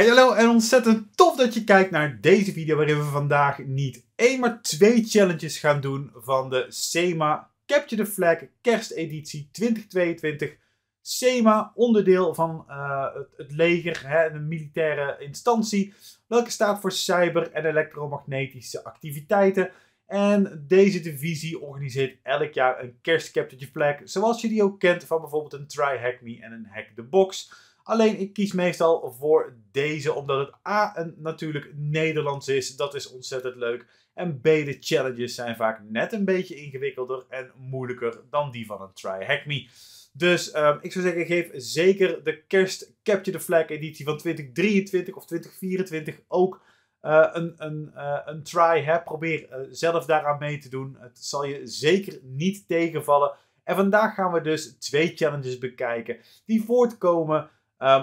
Hey hallo en ontzettend tof dat je kijkt naar deze video waarin we vandaag niet één maar twee challenges gaan doen van de SEMA Capture the Flag kersteditie 2022. SEMA, onderdeel van het leger, hè, een militaire instantie, welke staat voor cyber- en elektromagnetische activiteiten. En deze divisie organiseert elk jaar een kerstcapture the flag, zoals je die ook kent van bijvoorbeeld een Try Hack Me en een Hack the Box. Alleen ik kies meestal voor deze omdat het A, natuurlijk Nederlands is, dat is ontzettend leuk. En B, de challenges zijn vaak net een beetje ingewikkelder en moeilijker dan die van een Try Hack Me. Dus ik zou zeggen, geef zeker de kerst Capture the Flag editie van 2023 of 2024 ook een try. Hè. Probeer zelf daaraan mee te doen. Het zal je zeker niet tegenvallen. En vandaag gaan we dus twee challenges bekijken die voortkomen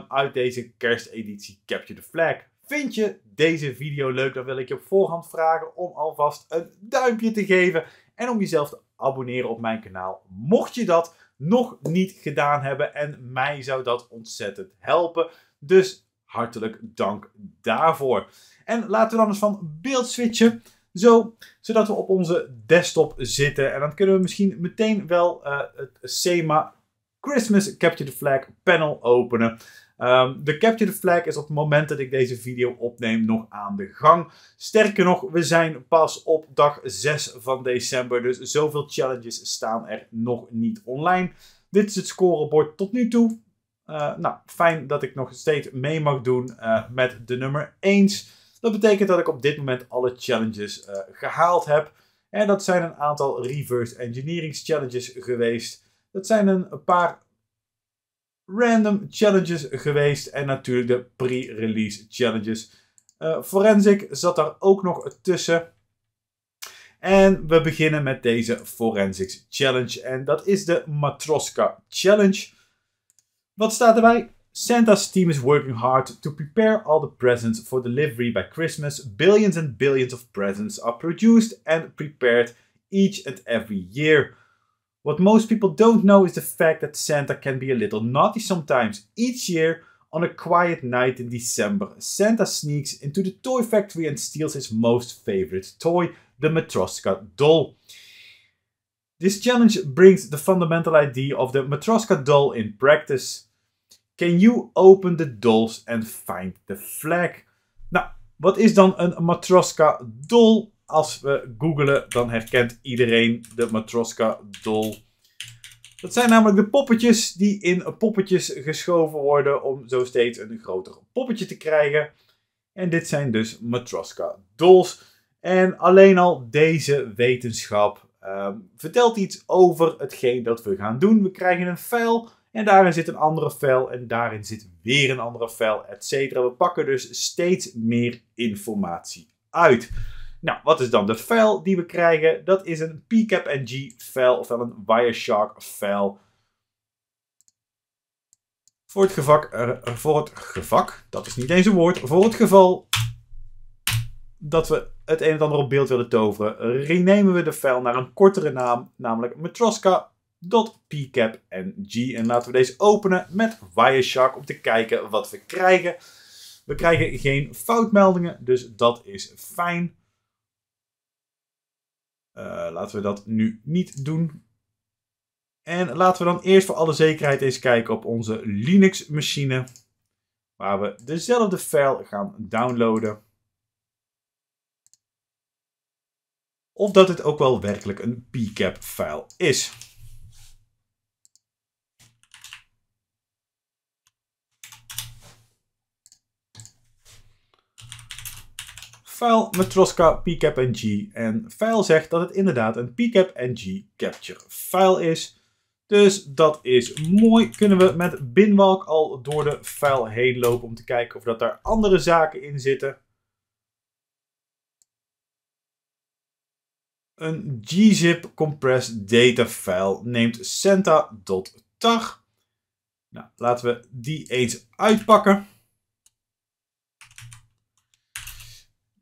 uit deze kersteditie Capture the Flag. Vind je deze video leuk? Dan wil ik je op voorhand vragen om alvast een duimpje te geven. En om jezelf te abonneren op mijn kanaal. Mocht je dat nog niet gedaan hebben. En mij zou dat ontzettend helpen. Dus hartelijk dank daarvoor. En laten we dan eens van beeld switchen. Zodat we op onze desktop zitten. En dan kunnen we misschien meteen wel het SEMA Christmas Capture the Flag panel openen. De Capture the Flag is op het moment dat ik deze video opneem nog aan de gang. Sterker nog, we zijn pas op dag 6 van december. Dus zoveel challenges staan er nog niet online. Dit is het scorebord tot nu toe. Nou, fijn dat ik nog steeds mee mag doen met de nummer 1. Dat betekent dat ik op dit moment alle challenges gehaald heb. En dat zijn een aantal reverse engineering challenges geweest. Dat zijn een paar random challenges geweest. En natuurlijk de pre-release challenges. Forensic zat daar ook nog tussen. En we beginnen met deze Forensics Challenge. En dat is de Matryoshka Challenge. Wat staat erbij? Santa's team is working hard to prepare all the presents for delivery by Christmas. Billions and billions of presents are produced and prepared each and every year. What most people don't know is the fact that Santa can be a little naughty sometimes. Each year, on a quiet night in December, Santa sneaks into the toy factory and steals his most favorite toy, the Matryoshka doll. This challenge brings the fundamental idea of the Matryoshka doll in practice. Can you open the dolls and find the flag? Nou, wat is dan een Matryoshka doll? Als we googelen, dan herkent iedereen de Matryoshka doll. Dat zijn namelijk de poppetjes die in poppetjes geschoven worden om zo steeds een groter poppetje te krijgen. En dit zijn dus Matryoshka dolls. En alleen al deze wetenschap vertelt iets over hetgeen dat we gaan doen. We krijgen een file. En daarin zit een andere file en daarin zit weer een andere file, etc. We pakken dus steeds meer informatie uit. Nou, wat is dan de file die we krijgen? Dat is een PCAPNG file, ofwel een Wireshark file. Voor het geval dat we het een en ander op beeld willen toveren, renemen we de file naar een kortere naam, namelijk Matryoshka. .pcapng. En laten we deze openen met Wireshark om te kijken wat we krijgen. We krijgen geen foutmeldingen, dus dat is fijn. Laten we dat nu niet doen. En laten we dan eerst voor alle zekerheid eens kijken op onze Linux-machine, waar we dezelfde file gaan downloaden. Of dat het ook wel werkelijk een pcap-file is. File Matryoshka PCAPNG en file zegt dat het inderdaad een PCAPNG capture file is. Dus dat is mooi. Kunnen we met Binwalk al door de file heen lopen om te kijken of dat daar andere zaken in zitten. Een gzip compressed data file neemt senta.tar. Nou, laten we die eens uitpakken.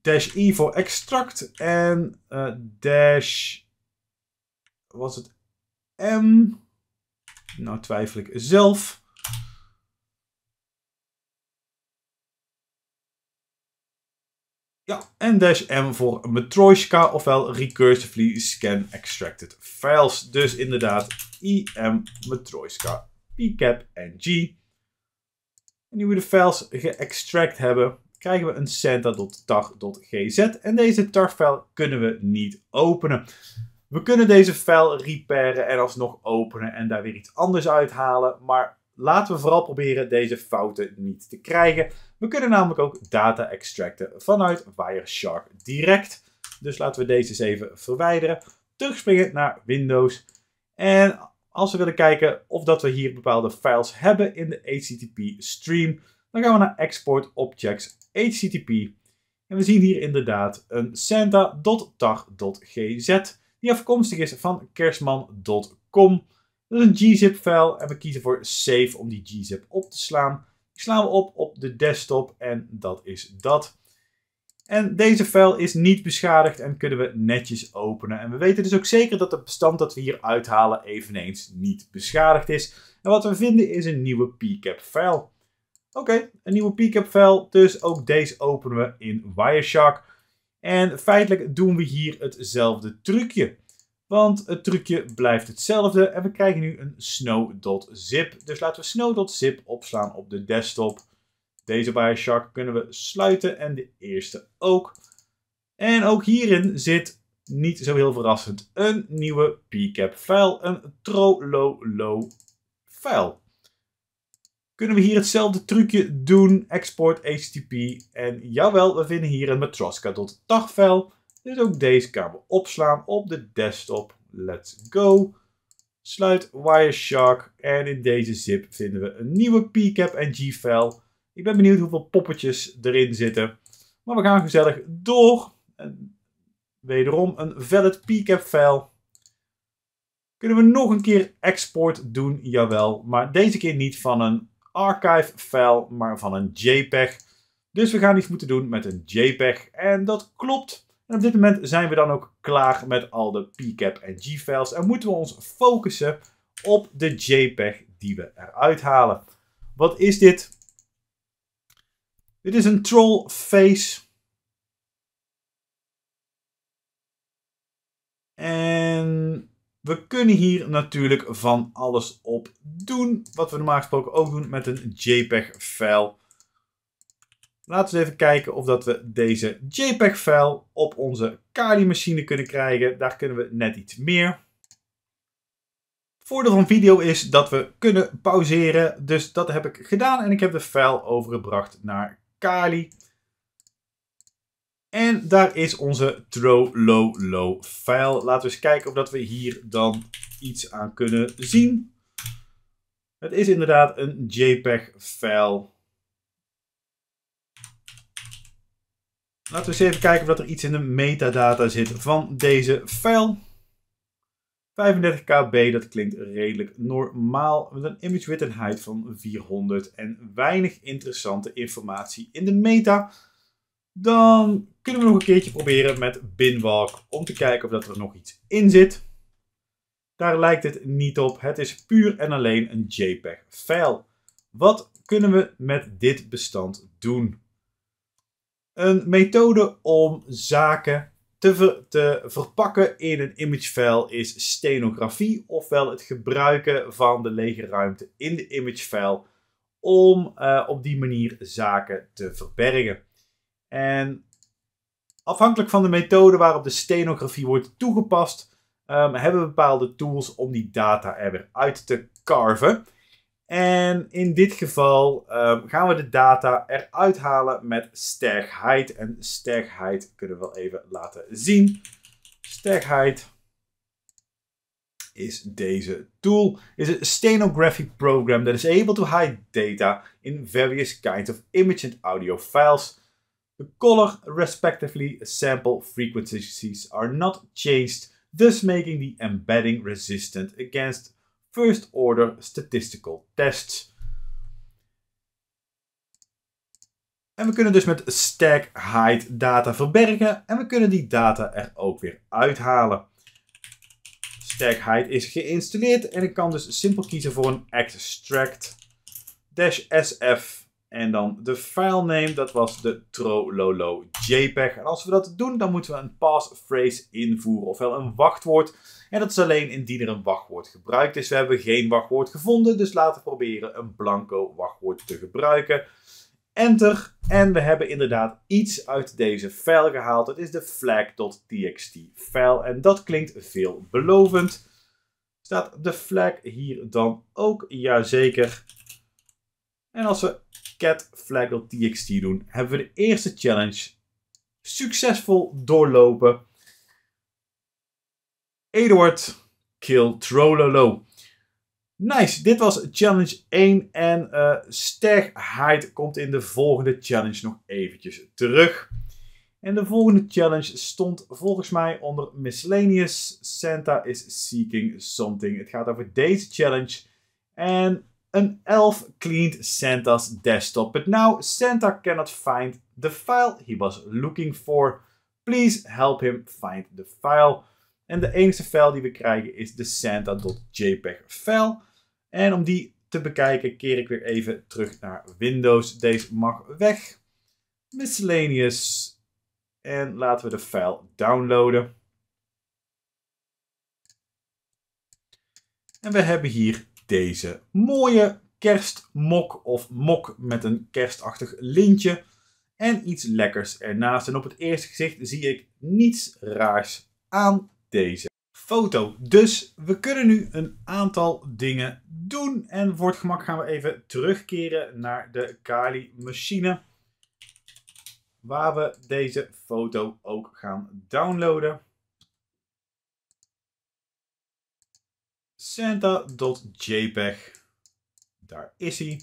Dash I voor extract en dash, was het M? Nou twijfel ik zelf. en -m voor Matryoshka, ofwel Recursively Scan Extracted Files. Dus inderdaad, im Matryoshka PCAPNG. En nu we de files geëxtract hebben, krijgen we een centa.tar.gz en deze tar-file kunnen we niet openen. We kunnen deze file repairen en alsnog openen en daar weer iets anders uithalen, maar laten we vooral proberen deze fouten niet te krijgen. We kunnen namelijk ook data extracten vanuit Wireshark direct. Dus laten we deze eens even verwijderen. Terugspringen naar Windows. En als we willen kijken of dat we hier bepaalde files hebben in de HTTP stream, dan gaan we naar Export Objects HTTP. En we zien hier inderdaad een centa.tar.gz die afkomstig is van kersman.com. Dat is een gzip file en we kiezen voor save om die gzip op te slaan. Die slaan we op de desktop en dat is dat. En deze file is niet beschadigd en kunnen we netjes openen. En we weten dus ook zeker dat het bestand dat we hier uithalen eveneens niet beschadigd is. En wat we vinden is een nieuwe PCAP file. Oké, een nieuwe PCAP file, dus ook deze openen we in Wireshark. En feitelijk doen we hier hetzelfde trucje. Want het trucje blijft hetzelfde en we krijgen nu een snow.zip. Dus laten we snow.zip opslaan op de desktop. Deze Wireshark kunnen we sluiten en de eerste ook. En ook hierin zit, niet zo heel verrassend, een nieuwe PCAP file. Een trololo file. Kunnen we hier hetzelfde trucje doen, export HTTP. En jawel, we vinden hier een matryoshka.tar file. Dus ook deze gaan we opslaan op de desktop. Let's go. Sluit Wireshark. En in deze zip vinden we een nieuwe PCAPNG file. Ik ben benieuwd hoeveel poppetjes erin zitten. Maar we gaan gezellig door. En wederom een valid PCAP file. Kunnen we nog een keer export doen? Jawel. Maar deze keer niet van een archive file, maar van een JPEG. Dus we gaan iets moeten doen met een JPEG. En dat klopt. En op dit moment zijn we dan ook klaar met al de PCAPNG files en moeten we ons focussen op de JPEG die we eruit halen. Wat is dit? Dit is een troll face. En we kunnen hier natuurlijk van alles op doen, wat we normaal gesproken ook doen met een JPEG file. Laten we eens even kijken of dat we deze JPEG-file op onze Kali-machine kunnen krijgen. Daar kunnen we net iets meer. Het voordeel van video is dat we kunnen pauzeren. Dus dat heb ik gedaan en ik heb de file overgebracht naar Kali. En daar is onze trololo-file. Laten we eens kijken of dat we hier dan iets aan kunnen zien. Het is inderdaad een JPEG-file. Laten we eens even kijken of er iets in de metadata zit van deze file. 35 kb, dat klinkt redelijk normaal. Met een image width en height van 400 en weinig interessante informatie in de meta. Dan kunnen we nog een keertje proberen met Binwalk om te kijken of er nog iets in zit. Daar lijkt het niet op. Het is puur en alleen een JPEG-file. Wat kunnen we met dit bestand doen? Een methode om zaken te verpakken in een imagefile is stenografie, ofwel het gebruiken van de lege ruimte in de imagefile om op die manier zaken te verbergen. En afhankelijk van de methode waarop de stenografie wordt toegepast, hebben we bepaalde tools om die data er weer uit te carven. En in dit geval gaan we de data eruit halen met StegHide. En StegHide kunnen we wel even laten zien. StegHide is deze tool. Is een stenographic program that is able to hide data in various kinds of image and audio files. The color, respectively, sample frequencies are not changed, thus making the embedding resistant against first order statistical tests. En we kunnen dus met StegHide data verbergen en we kunnen die data er ook weer uithalen. StegHide is geïnstalleerd en ik kan dus simpel kiezen voor een extract -sf En dan de filename, dat was de trololo.jpg. En als we dat doen, dan moeten we een passphrase invoeren, ofwel een wachtwoord. En dat is alleen indien er een wachtwoord gebruikt is. We hebben geen wachtwoord gevonden, dus laten we proberen een blanco wachtwoord te gebruiken. Enter. En we hebben inderdaad iets uit deze file gehaald. Het is de flag.txt file. En dat klinkt veelbelovend. Staat de flag hier dan ook? Jazeker. En als we cat flag.txt doen, hebben we de eerste challenge succesvol doorlopen. Eduard, kill trololo. Nice, dit was challenge 1 en StegHide komt in de volgende challenge nog eventjes terug. En de volgende challenge stond volgens mij onder miscellaneous. Santa is seeking something. Het gaat over deze challenge. En an elf cleaned Santa's desktop. But now Santa cannot find the file he was looking for. Please help him find the file. En de enige file die we krijgen is de Santa.jpg file. En om die te bekijken keer ik weer even terug naar Windows. Deze mag weg. Miscellaneous. En laten we de file downloaden. En we hebben hier deze mooie kerstmok of mok met een kerstachtig lintje. En iets lekkers ernaast. En op het eerste gezicht zie ik niets raars aan deze foto. Dus we kunnen nu een aantal dingen doen. En voor het gemak gaan we even terugkeren naar de Kali-machine, waar we deze foto ook gaan downloaden. Santa.jpg. Daar is hij.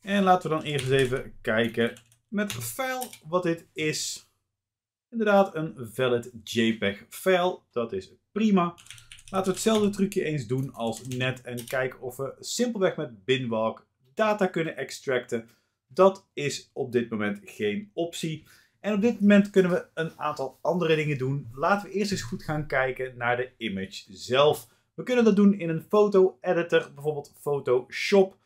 En laten we dan eerst even kijken met file wat dit is. Inderdaad een valid JPEG file. Dat is prima. Laten we hetzelfde trucje eens doen als net. En kijken of we simpelweg met Binwalk data kunnen extracten. Dat is op dit moment geen optie. En op dit moment kunnen we een aantal andere dingen doen. Laten we eerst eens goed gaan kijken naar de image zelf. We kunnen dat doen in een foto-editor, bijvoorbeeld Photoshop.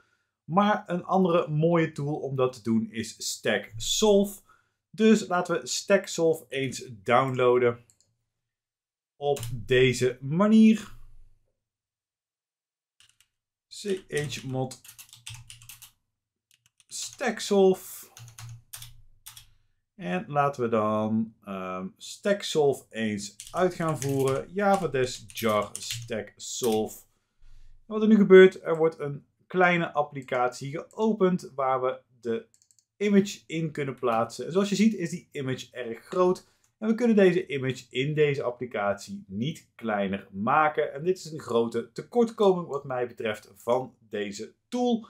Maar een andere mooie tool om dat te doen is StegSolve. Dus laten we StegSolve eens downloaden. Op deze manier. Chmod. StegSolve. En laten we dan StegSolve eens uit gaan voeren. Javades jar StegSolve. Wat er nu gebeurt, er wordt een kleine applicatie geopend waar we de image in kunnen plaatsen. En zoals je ziet is die image erg groot. En we kunnen deze image in deze applicatie niet kleiner maken. En dit is een grote tekortkoming wat mij betreft van deze tool,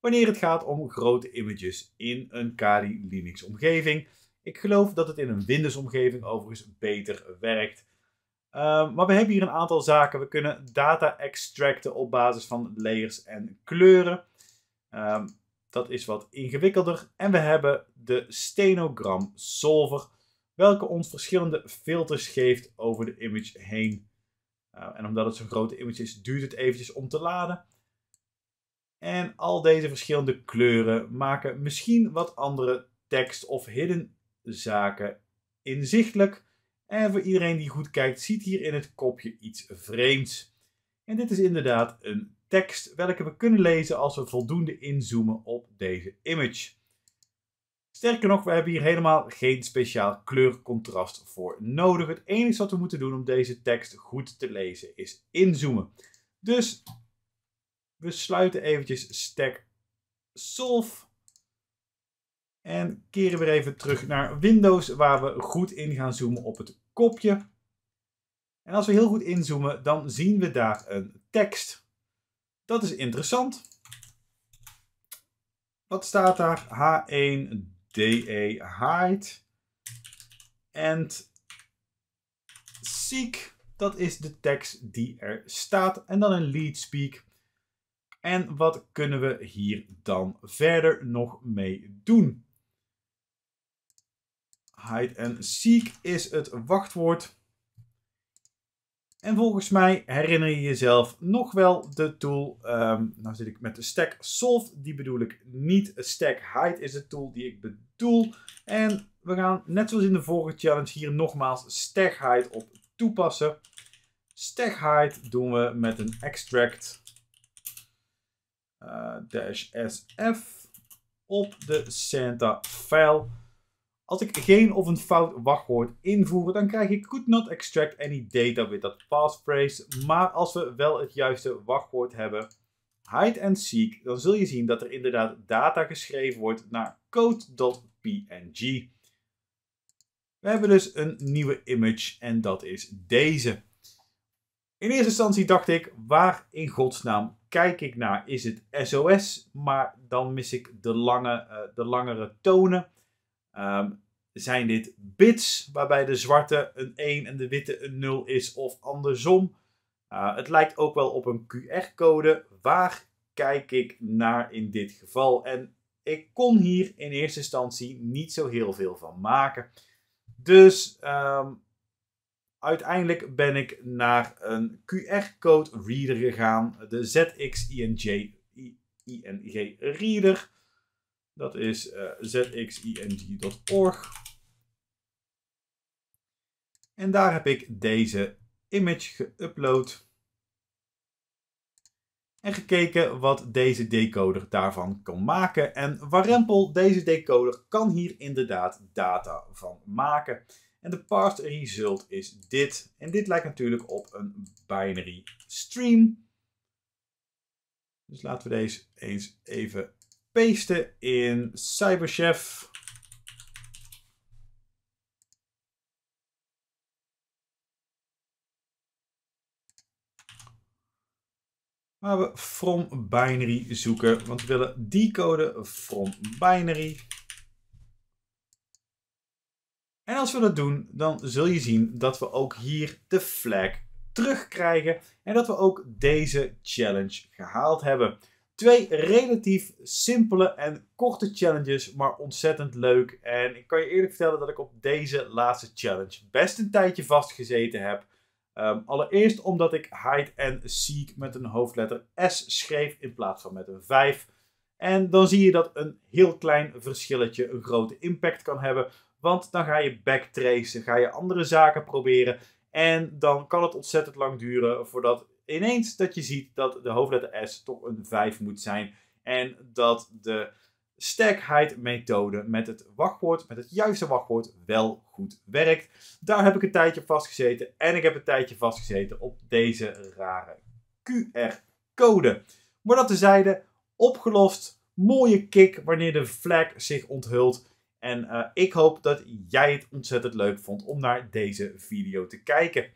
wanneer het gaat om grote images in een Kali Linux omgeving. Ik geloof dat het in een Windows omgeving overigens beter werkt. Maar we hebben hier een aantal zaken. We kunnen data extracten op basis van layers en kleuren. Dat is wat ingewikkelder. En we hebben de Stenogram Solver, welke ons verschillende filters geeft over de image heen. En omdat het zo'n grote image is, duurt het eventjes om te laden. En al deze verschillende kleuren maken misschien wat andere tekst of hidden zaken inzichtelijk. En voor iedereen die goed kijkt, ziet hier in het kopje iets vreemds. En dit is inderdaad een tekst welke we kunnen lezen als we voldoende inzoomen op deze image. Sterker nog, we hebben hier helemaal geen speciaal kleurcontrast voor nodig. Het enige wat we moeten doen om deze tekst goed te lezen is inzoomen. Dus we sluiten eventjes StegSolve en keren weer even terug naar Windows, waar we goed in gaan zoomen op het kopje. En als we heel goed inzoomen, dan zien we daar een tekst. Dat is interessant. Wat staat daar? h1DEanD5eek. And seek. Dat is de tekst die er staat. En dan een lead speak. En wat kunnen we hier dan verder nog mee doen? Hide and seek is het wachtwoord. En volgens mij herinner je jezelf nog wel de tool. Nou zit ik met de StegSolve. Die bedoel ik niet. StegHide is de tool die ik bedoel. En we gaan, net zoals in de vorige challenge, hier nogmaals StegHide op toepassen. StegHide doen we met een extract -sf op de Santa file. Als ik geen of een fout wachtwoord invoer, dan krijg ik could not extract any data with that passphrase. Maar als we wel het juiste wachtwoord hebben, hide and seek, dan zul je zien dat er inderdaad data geschreven wordt naar code.png. We hebben dus een nieuwe image en dat is deze. In eerste instantie dacht ik, waar in godsnaam kijk ik naar? Is het SOS? Maar dan mis ik de langere tonen. Zijn dit bits, waarbij de zwarte een 1 en de witte een 0 is of andersom? Het lijkt ook wel op een QR-code. Waar kijk ik naar in dit geval? En ik kon hier in eerste instantie niet zo heel veel van maken. Dus uiteindelijk ben ik naar een QR-code reader gegaan. De ZXing reader. Dat is zxing.org. En daar heb ik deze image geüpload. En gekeken wat deze decoder daarvan kan maken. En warempel, deze decoder kan hier inderdaad data van maken. En de parsed result is dit. En dit lijkt natuurlijk op een binary stream. Dus laten we deze eens even pasten in Cyberchef. Waar we from binary zoeken, want we willen decoden from binary. En als we dat doen, dan zul je zien dat we ook hier de flag terugkrijgen en dat we ook deze challenge gehaald hebben. Twee relatief simpele en korte challenges, maar ontzettend leuk. En ik kan je eerlijk vertellen dat ik op deze laatste challenge best een tijdje vastgezeten heb. Allereerst omdat ik hide and seek met een hoofdletter S schreef in plaats van met een 5. En dan zie je dat een heel klein verschilletje een grote impact kan hebben. Want dan ga je backtracen, ga je andere zaken proberen. En dan kan het ontzettend lang duren voordat ineens dat je ziet dat de hoofdletter S toch een 5 moet zijn. En dat de StegHide methode met het wachtwoord, met het juiste wachtwoord, wel goed werkt. Daar heb ik een tijdje op vastgezeten. En ik heb een tijdje vastgezeten op deze rare QR-code. Maar dat tezijde, opgelost. Mooie kick wanneer de flag zich onthult. En ik hoop dat jij het ontzettend leuk vond om naar deze video te kijken.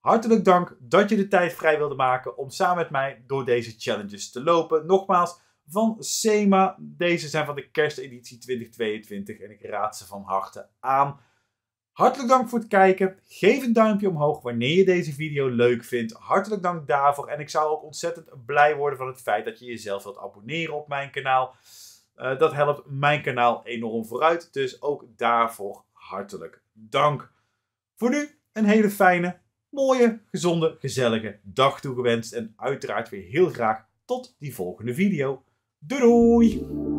Hartelijk dank dat je de tijd vrij wilde maken om samen met mij door deze challenges te lopen. Nogmaals, van SEMA. Deze zijn van de kersteditie 2022 en ik raad ze van harte aan. Hartelijk dank voor het kijken. Geef een duimpje omhoog wanneer je deze video leuk vindt. Hartelijk dank daarvoor. En ik zou ook ontzettend blij worden van het feit dat je jezelf wilt abonneren op mijn kanaal. Dat helpt mijn kanaal enorm vooruit. Dus ook daarvoor hartelijk dank. Voor nu een hele fijne, mooie, gezonde, gezellige dag toegewenst en uiteraard weer heel graag tot die volgende video. Doei doei!